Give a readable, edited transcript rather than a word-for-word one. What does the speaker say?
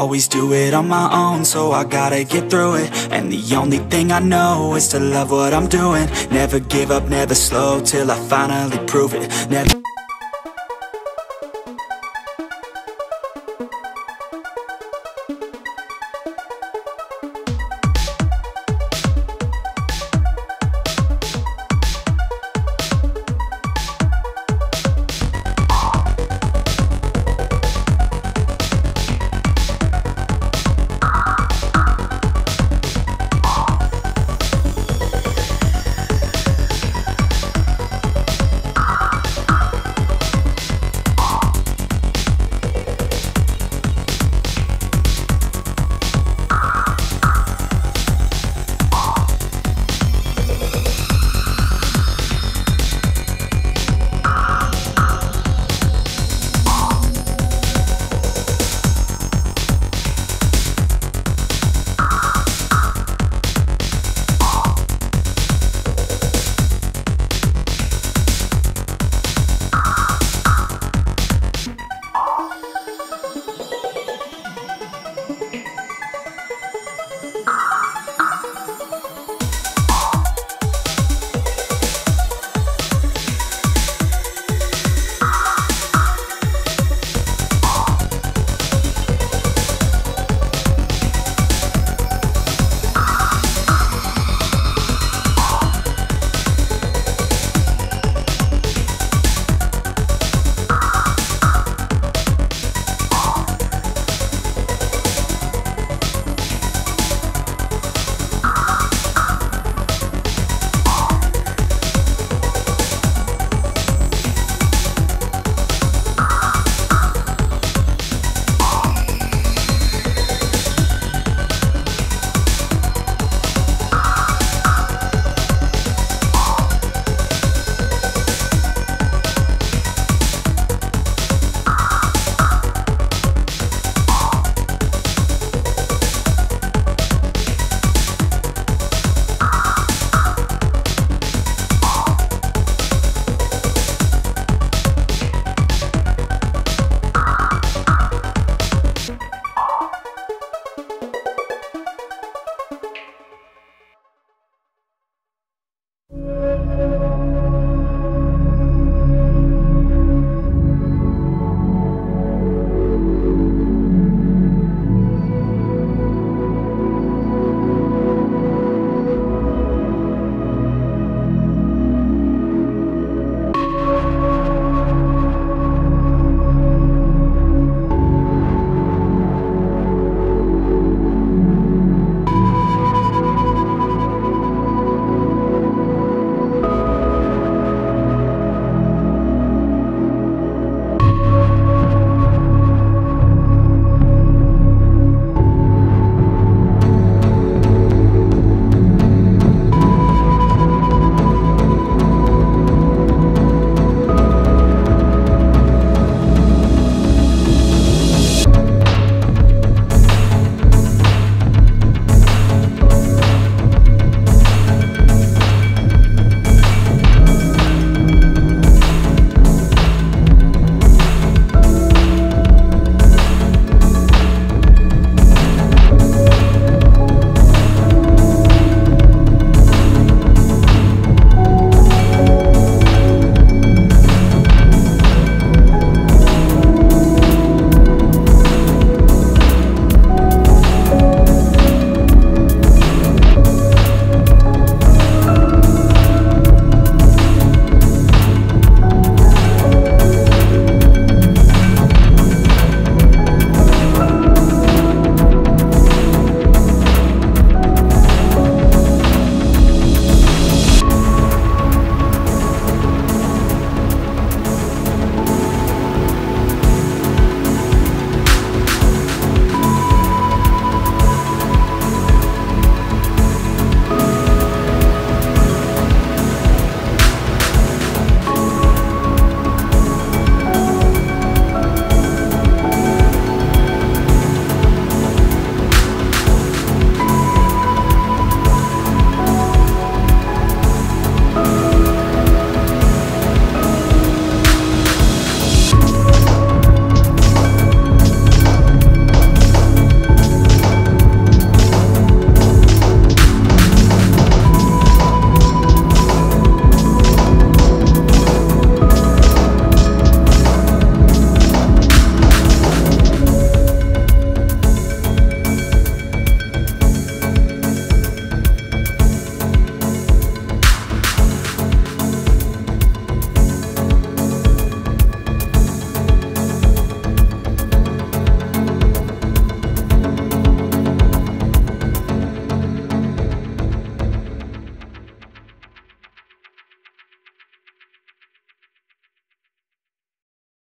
always do it on my own, so I gotta get through it. And the only thing I know is to love what I'm doing. Never give up, never slow, till I finally prove it. Never